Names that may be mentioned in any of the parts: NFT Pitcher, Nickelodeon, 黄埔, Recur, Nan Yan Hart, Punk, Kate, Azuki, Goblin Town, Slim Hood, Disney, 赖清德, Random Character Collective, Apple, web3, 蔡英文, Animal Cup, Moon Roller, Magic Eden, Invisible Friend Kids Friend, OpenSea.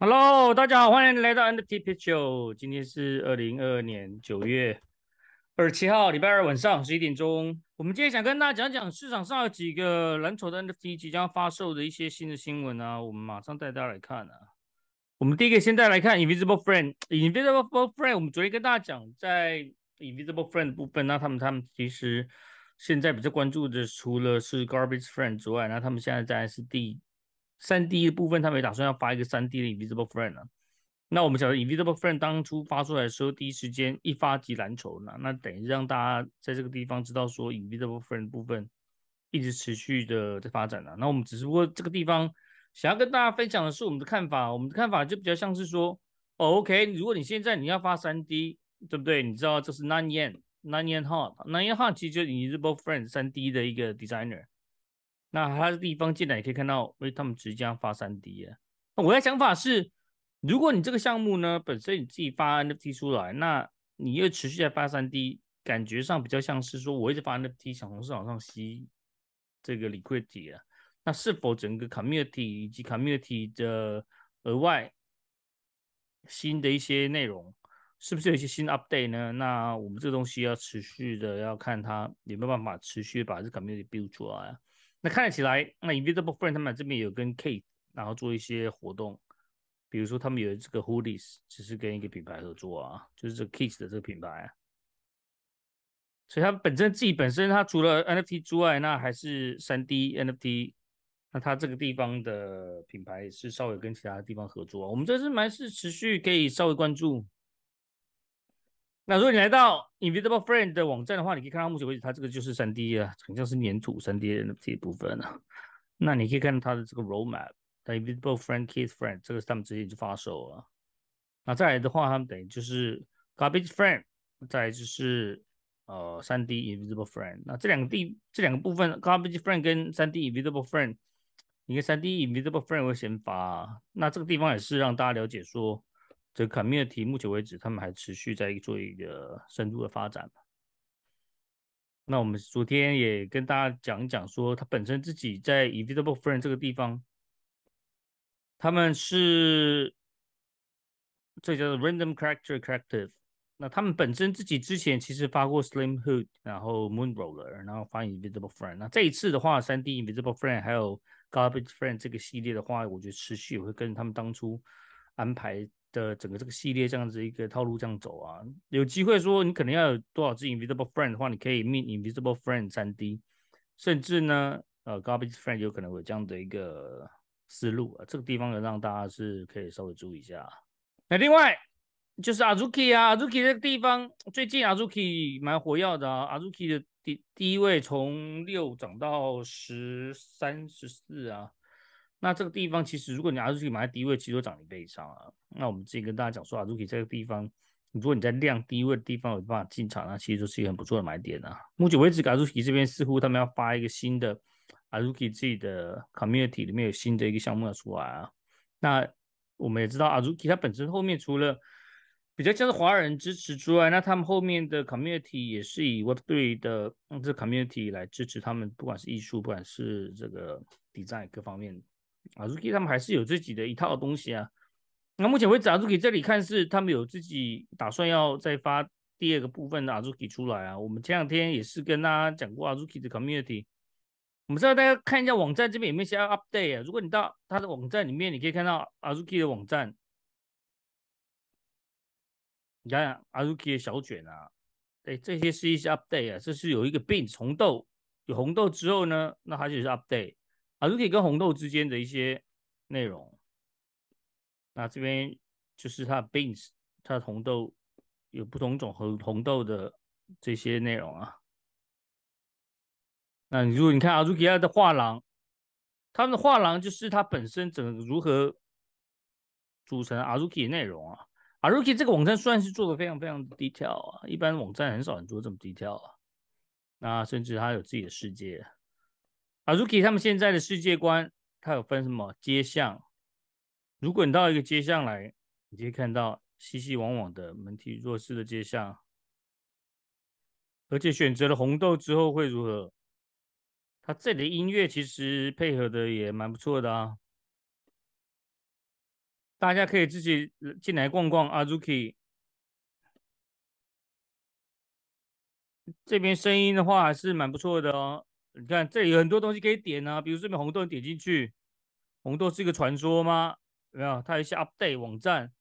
Hello， 大家好，欢迎来到 NFT Pitcher。今天是2022年9月27号，礼拜二晚上11点钟。我们今天想跟大家讲讲市场上有几个蓝筹的 NFT 即将发售的一些新的新闻啊，我们马上带大家来看啊。我们第一个先带来看 Invisible Friend。Invisible Friend， 我们昨天跟大家讲在 Invisible Friend 的部分，那他们其实现在比较关注的，除了是 Garbage Friend 之外，那他们现在在是3D 的部分，他们也打算要发一个 3D 的 Invisible Friend 啊。那我们晓得 Invisible Friend 当初发出来的时候，第一时间一发即蓝筹呢，那等于让大家在这个地方知道说 Invisible Friend 的部分一直持续的在发展啊。那我们只是不过这个地方想要跟大家分享的是我们的看法，我们的看法就比较像是说，哦 ，OK， 如果你现在你要发 3D， 对不对？你知道这是 Nan Yan Hart 其实就是 Invisible Friend 3D 的一个 designer。那他的地方进来也可以看到，因为他们直接发 3D 啊。那我的想法是，如果你这个项目呢本身你自己发 NFT 出来，那你又持续在发 3D， 感觉上比较像是说我一直发 NFT 想从市场上吸这个 liquidity 啊。那是否整个 community 以及 community 的额外新的一些内容，是不是有一些新 update 呢？那我们这个东西要持续的要看它有没有办法持续把这 community build 出来啊。那看起来，那 Invisible Friend 他们这边有跟 Kate 然后做一些活动，比如说他们有这个 Hoodies， 只是跟一个品牌合作啊，就是这 Kiss 的这个品牌啊。所以他自己本身他除了 NFT 之外，那还是 3D NFT， 那他这个地方的品牌也是稍微跟其他地方合作啊。我们这是蛮是持续可以稍微关注。那如果你来到 Invisible Friend 的网站的话，你可以看到目前为止它这个就是 3D 啊，很像是粘土 3D NFT 部分啊。那你可以看到它的这个 roadmap， Invisible Friend Kids Friend 这个是他们之前就发售了。那再来的话，他们等于就是 Garbage Friend， 再来就是3D Invisible Friend。那这两个部分 Garbage Friend 跟 3D Invisible Friend， 你看 3D Invisible Friend 会先发啊。那这个地方也是让大家了解说，这个 community 目前为止，他们还持续在做一个深度的发展。那我们昨天也跟大家讲一讲说，他本身自己在 Invisible Friend 这个地方，他们是这叫做 Random Character Collective。那他们本身自己之前其实发过 Slim Hood， 然后 Moon Roller， 然后发 Invisible Friend。那这一次的话 ，3D Invisible Friend 还有 Garbage Friend 这个系列的话，我觉得持续会跟他们当初安排的整个这个系列这样子一个套路这样走啊。有机会说你可能要有多少只 Invisible Friend 的话，你可以 mint Invisible Friend 3D， 甚至呢Garbage Friend 有可能有这样的一个思路啊。这个地方也让大家是可以稍微注意一下。那另外就是 Azuki 啊， Azuki 这个地方最近 Azuki 蛮活跃的啊。 Azuki 的第一位从6涨到13、14啊。那这个地方其实，如果你 Azuki 买在低位，其实都涨一倍以上啊。那我们自己跟大家讲说 ，Azuki 这个地方，如果你在量低位的地方有办法进场，那其实就是一个很不错的买点啊。目前为止 ，Azuki 这边似乎他们要发一个新的 Azuki 自己的 community 里面有新的一个项目要出来啊。那我们也知道 ，Azuki 它本身后面除了比较像是华人支持之外，那他们后面的 community 也是以 web3 的这 community 来支持他们，不管是艺术，不管是这个 design 各方面。Azuki 他们还是有自己的一套东西啊。那目前为止 ，Azuki 这里看是他们有自己打算要再发第二个部分的 Azuki 出来啊。我们前两天也是跟大家讲过 Azuki 的 community， 我们再大家看一下网站这边有没有想要 update 啊。如果你到他的网站里面，你可以看到 Azuki 的网站，你看 Azuki 的小卷啊，对，这些是一些 update 啊。这是有一个 beans 红豆，有红豆之后呢，那它就是 update。Azuki 跟红豆之间的一些内容，那这边就是它的 beans， 它的红豆有不同种和红豆的这些内容啊。那如果你看 Azuki 它的画廊，他们的画廊就是它本身整个如何组成 Azuki 的内容啊。Azuki 这个网站算是做的非常非常 detail 啊，一般网站很少人做这么 detail 啊。那甚至它有自己的世界。Azuki 他们现在的世界观，它有分什么街巷。如果你到一个街巷来，你可以看到熙熙往往的门庭若市的街巷，而且选择了红豆之后会如何？它这里的音乐其实配合的也蛮不错的啊。大家可以自己进来逛逛 Azuki。这边声音的话还是蛮不错的哦。你看这里有很多东西可以点啊，比如这边红豆点进去，红豆是一个传说吗？有没有？它有一些 update 网站，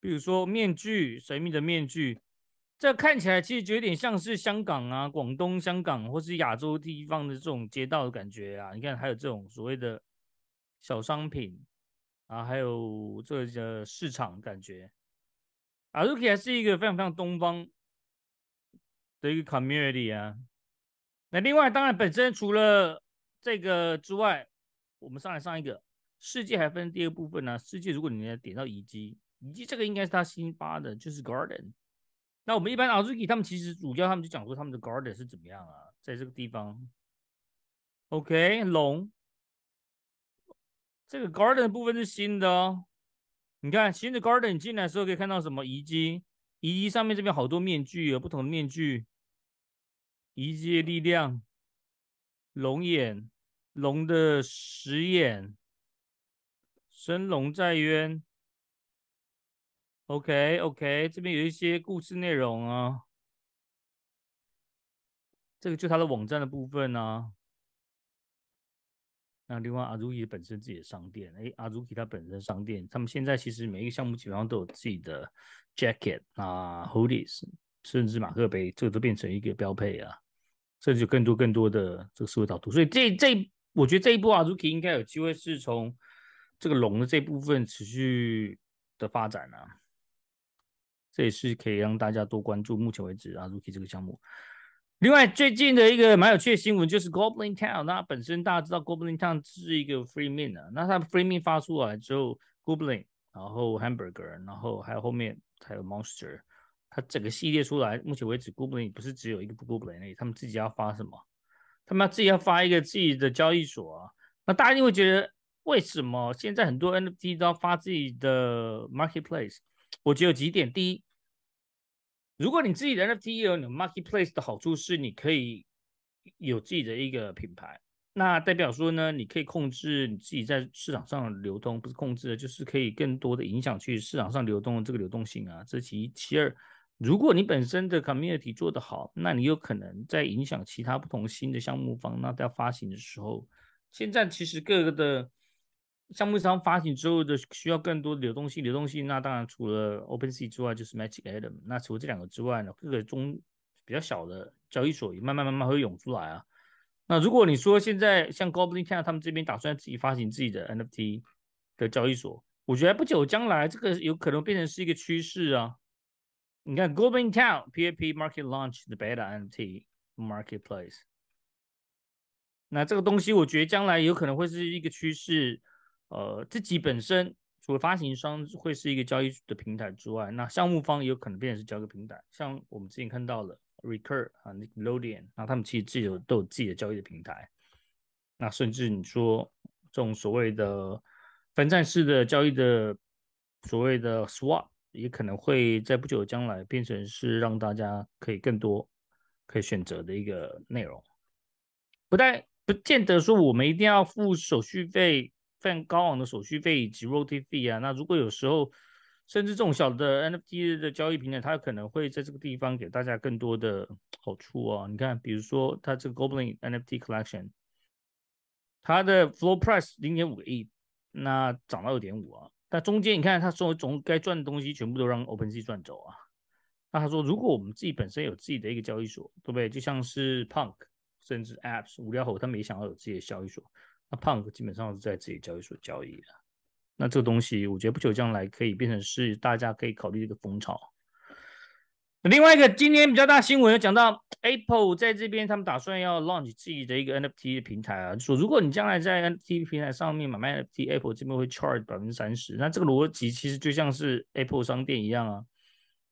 比如说面具，神秘的面具。 这看起来其实就有点像是香港啊、广东、香港或是亚洲地方的这种街道的感觉啊。你看，还有这种所谓的小商品啊，还有这个市场感觉。Azuki 还是一个非常非常东方的一个 community 啊。那另外，当然本身除了这个之外，我们上来上一个世界还分第二部分呢、啊。世界如果你点到遗迹，遗迹这个应该是他新发的，就是 garden。 那我们一般 Azuki 他们其实主要他们就讲说他们的 garden 是怎么样啊，在这个地方 ，OK 龙，这个 garden 的部分是新的哦。你看新的 garden 你进来的时候可以看到什么遗迹，遗迹上面这边好多面具，有不同的面具，遗迹的力量，龙眼，龙的石眼，神龙在渊。 OK， 这边有一些故事内容啊，这个就它的网站的部分啊。那另外 Azuki 本身自己的商店，Azuki 它本身商店，他们现在其实每一个项目基本上都有自己的 jacket 啊、hoodies， 甚至马克杯，这个都变成一个标配啊，甚至有更多的这个思维导图。所以这，我觉得这一波 Azuki 应该有机会是从这个龙的这部分持续的发展啊。 这也是可以让大家多关注。目前为止，Azuki 这个项目。另外，最近的一个蛮有趣的新闻就是 Goblin Town。那本身大家知道 Goblin Town 是一个 free mint 啊，那它 free mint 发出来之后 ，Goblin， 然后 Hamburger， 然后还有后面还有 Monster， 它整个系列出来。目前为止 ，Goblin 不是只有一个 Goblin 而已，他们自己要发什么？他们自己要发一个自己的交易所啊。那大家就会觉得，为什么现在很多 NFT 都要发自己的 marketplace？ 我觉得有几点，第一。 如果你自己的 NFT 有 marketplace 的好处是，你可以有自己的一个品牌，那代表说呢，你可以控制你自己在市场上流通，不是控制的，就是可以更多的影响去市场上流通的这个流动性啊。这其一，其二，如果你本身的 community 做得好，那你有可能在影响其他不同新的项目方，那在发行的时候，现在其实各个的项目商发行之后的需要更多的流动性。那当然除了 OpenSea 之外，就是 Magic Eden。那除了这两个之外呢，各个中比较小的交易所也慢慢会涌出来啊。那如果你说现在像 Goblin Town 他们这边打算自己发行自己的 NFT 的交易所，我觉得不久将来这个有可能变成是一个趋势啊。你看 Goblin Town PAP Market Launch the Beta NFT Marketplace， 那这个东西我觉得将来有可能会是一个趋势。 自己本身除了发行商会是一个交易的平台之外，那项目方也有可能变成是交易平台。像我们之前看到了 Recur 啊、Nickelodeon， 那他们其实自己都有自己的交易的平台。那甚至你说这种所谓的分散式的交易的所谓的 swap， 也可能会在不久的将来变成是让大家可以更多可以选择的一个内容。不见得说我们一定要付手续费。 非常高昂的手续费以及 royalty fee 啊，那如果有时候甚至这种小的 NFT 的交易平台，它可能会在这个地方给大家更多的好处啊。你看，比如说它这个 Goblin NFT Collection， 它的 floor price 0.5个亿，那涨到2.5啊。但中间你看，它总该赚的东西全部都让 OpenSea 赚走啊。那他说，如果我们自己本身有自己的一个交易所，对不对？就像是 Punk 甚至 Apps 无聊猴，他们也想要有自己的交易所。 那 Punk 基本上是在自己交易所交易的，那这个东西我觉得不久将来可以变成是大家可以考虑一个风潮。另外一个今天比较大新闻有讲到 Apple 在这边他们打算要 launch 自己的一个 NFT 的平台啊，说如果你将来在 NFT 平台上面买卖 NFT，Apple 这边会 charge 30%， 那这个逻辑其实就像是 Apple 商店一样啊。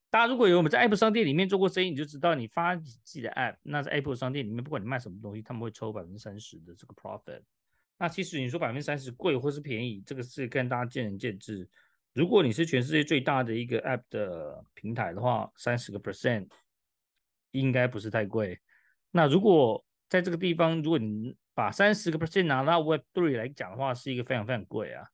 大家如果有我们在 Apple 商店里面做过生意，你就知道你发自己的 App， 那在 Apple 商店里面不管你卖什么东西，他们会抽30%的这个 profit。 那其实你说30%贵或是便宜，这个是跟大家见仁见智。如果你是全世界最大的一个 App 的平台的话，30% 应该不是太贵。那如果在这个地方，如果你把30% 拿到 Web3 来讲的话，是一个非常非常贵啊。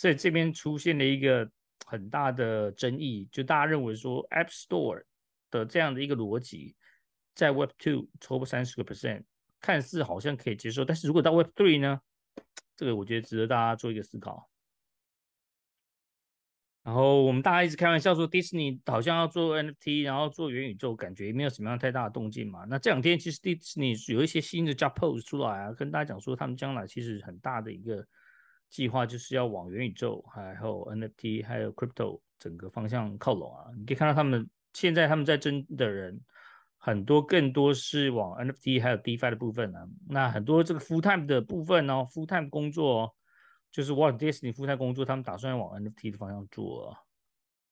所以这边出现了一个很大的争议，就大家认为说 App Store 的这样的一个逻辑在 Web2 超过 30%， 看似好像可以接受，但是如果到 Web3 呢，这个我觉得值得大家做一个思考。然后我们大家一直开玩笑说 Disney 好像要做 NFT， 然后做元宇宙，感觉没有什么样太大的动静嘛。那这两天其实 Disney 有一些新的 job post 出来啊，跟大家讲说他们将来其实很大的一个计划就是要往元宇宙还有 NFT 还有 Crypto 整个方向靠拢啊。你可以看到他们现在他们在争的人很多，更多是往 NFT 还有 DeFi 的部分啊。那很多这个 full time 的部分哦 ，full time 工作哦，就是Walt Disney full time 工作，他们打算往 NFT 的方向做啊。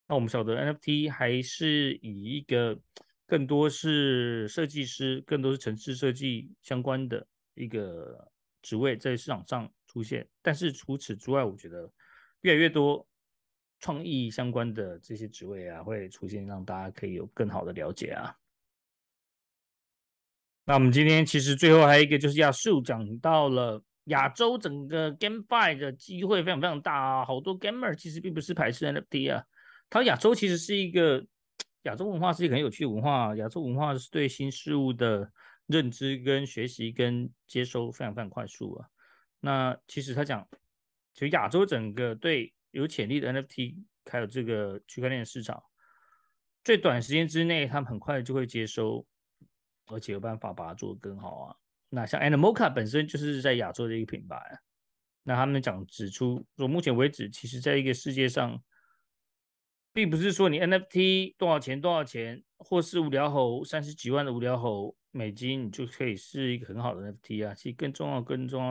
那我们晓得 NFT 还是以一个更多是设计师、更多是程式设计相关的一个职位在市场上出现，但是除此之外，我觉得越来越多创意相关的这些职位啊会出现，让大家可以有更好的了解啊。那我们今天其实最后还有一个就是亚树讲到了亚洲整个 GameFi 的机会非常非常大啊，好多 Gamer 其实并不是排斥 NFT 啊，它亚洲其实是一个亚洲文化是一个很有趣的文化，亚洲文化是对新事物的认知跟学习跟接收非常非常快速啊。那其实他讲其实亚洲整个对有潜力的 NFT 还有这个区块链市场，最短时间之内他们很快就会接收，而且有办法把它做更好啊。那像 Animal Cup 本身就是在亚洲的一个品牌，那他们讲指出说，目前为止其实在一个世界上并不是说你 NFT 多少钱多少钱，或是无聊猴30几万的无聊猴美金你就可以是一个很好的 NFT 啊。其实更重要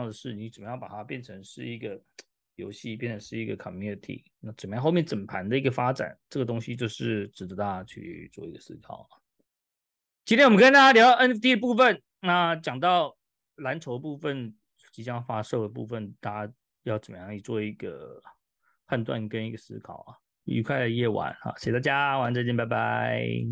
的是你怎么样把它变成是一个游戏，变成是一个 community， 那怎么样后面整盘的一个发展，这个东西就是值得大家去做一个思考。今天我们跟大家聊 NFT 的部分，那讲到蓝筹部分即将发售的部分，大家要怎么样做一个判断跟一个思考啊。愉快的夜晚啊，谢谢大家，晚安再见，拜拜。